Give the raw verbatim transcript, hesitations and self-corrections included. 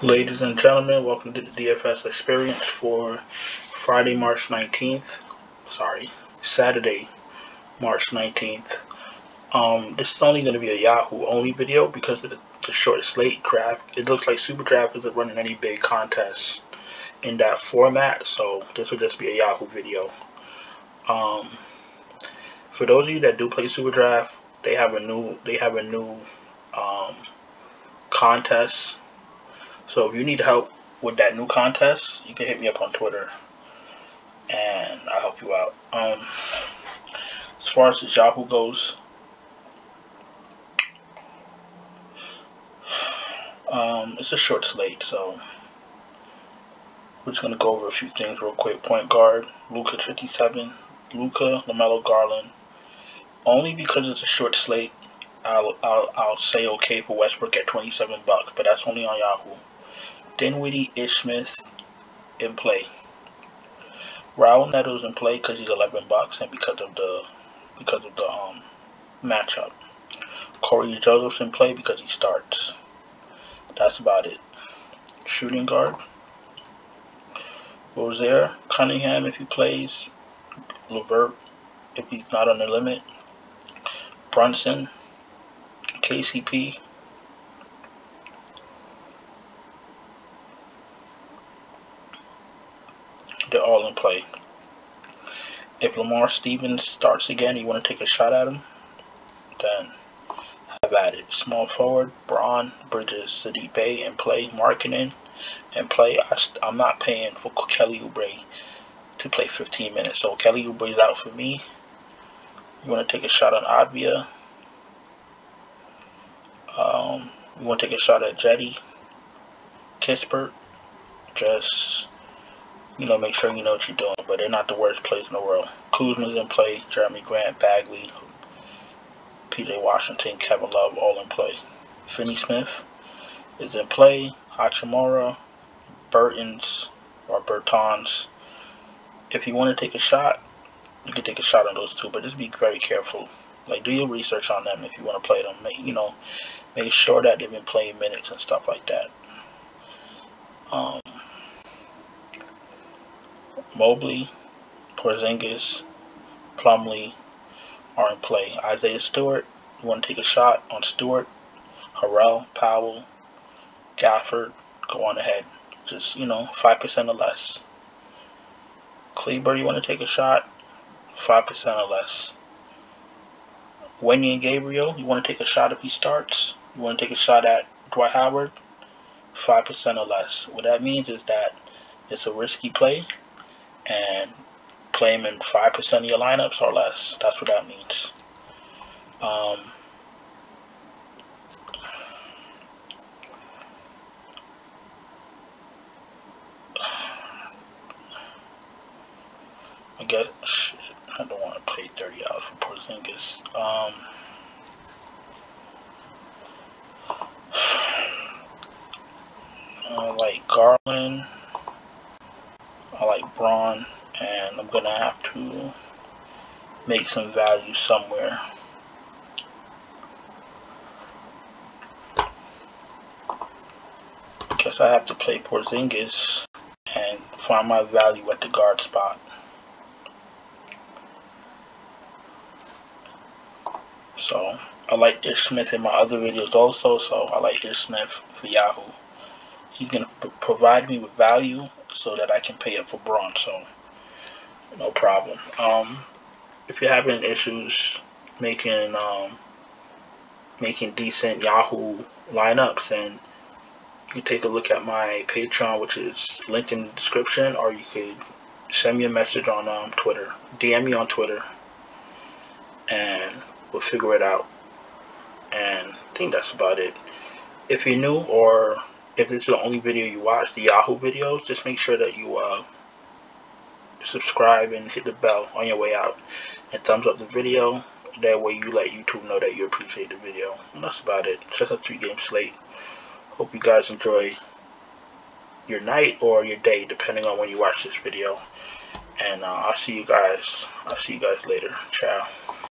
Ladies and gentlemen, welcome to the D F S experience for Friday, March nineteenth. Sorry, Saturday, March nineteenth. Um, this is only going to be a Yahoo only video because of the, the short slate draft. It looks like SuperDraft isn't running any big contests in that format, so this will just be a Yahoo video. Um, for those of you that do play SuperDraft, they have a new they have a new um, contest. So if you need help with that new contest, you can hit me up on Twitter, and I'll help you out. Um, as far as the Yahoo goes, um, it's a short slate, so we're just gonna go over a few things real quick. Point guard, Luca fifty-seven, Luca, LaMelo, Garland. Only because it's a short slate, I'll I'll I'll say okay for Westbrook at twenty-seven bucks, but that's only on Yahoo. Dinwiddie, Ish Smith in play. Raul Neto's in play because he's eleven bucks and because of the because of the um matchup. Corey Joseph's in play because he starts. That's about it. Shooting guard, Rozier, Cunningham if he plays, LeVert if he's not on the limit, Brunson, K C P. They're all in play. If Lamar Stevens starts again, you want to take a shot at him, then have at it. Small forward, Braun, Bridges, Sidibe, and play. Markkinen, and play. I st I'm not paying for Kelly Oubre to play fifteen minutes, so Kelly Oubre is out for me. You want to take a shot on Obvia. Um, you want to take a shot at Jetty, Kispert. Just, you know, make sure you know what you're doing, but they're not the worst players in the world. Kuzma's in play, Jeremy Grant, Bagley, P J Washington, Kevin Love, all in play. Finney Smith is in play, Hachimura, Bertāns, or Bertāns. If you want to take a shot, you can take a shot on those two, but just be very careful. Like, do your research on them if you want to play them. Make, you know, make sure that they've been playing minutes and stuff like that. Um... Mobley, Porzingis, Plumlee are in play. Isaiah Stewart, you want to take a shot on Stewart, Harrell, Powell, Gafford, go on ahead. Just, you know, five percent or less. Kleber, you want to take a shot, five percent or less. Wendy and Gabriel, you want to take a shot if he starts. You want to take a shot at Dwight Howard, five percent or less. What that means is that it's a risky play, and play him in five percent of your lineups or less. That's what that means. Um, I guess, shit, I don't want to pay thirty dollars for Porzingis. Um, I like Garland. I like Braun, and I'm gonna have to make some value somewhere. Because I have to play Porzingis and find my value at the guard spot. So I like Ish Smith in my other videos also, so I like Ish Smith for Yahoo. He's gonna provide me with value so that I can pay it for Braun, so no problem. Um, if you're having issues making um, making decent Yahoo lineups, then you can take a look at my Patreon, which is linked in the description, or you could send me a message on um, Twitter, D M me on Twitter, and we'll figure it out. And I think that's about it. If you're new, or if this is the only video you watch, the Yahoo videos, just make sure that you uh, subscribe and hit the bell on your way out, and thumbs up the video. That way you let YouTube know that you appreciate the video. And that's about it. It's just a three-game slate. Hope you guys enjoy your night or your day, depending on when you watch this video. And uh, I'll see you guys. I'll see you guys later. Ciao.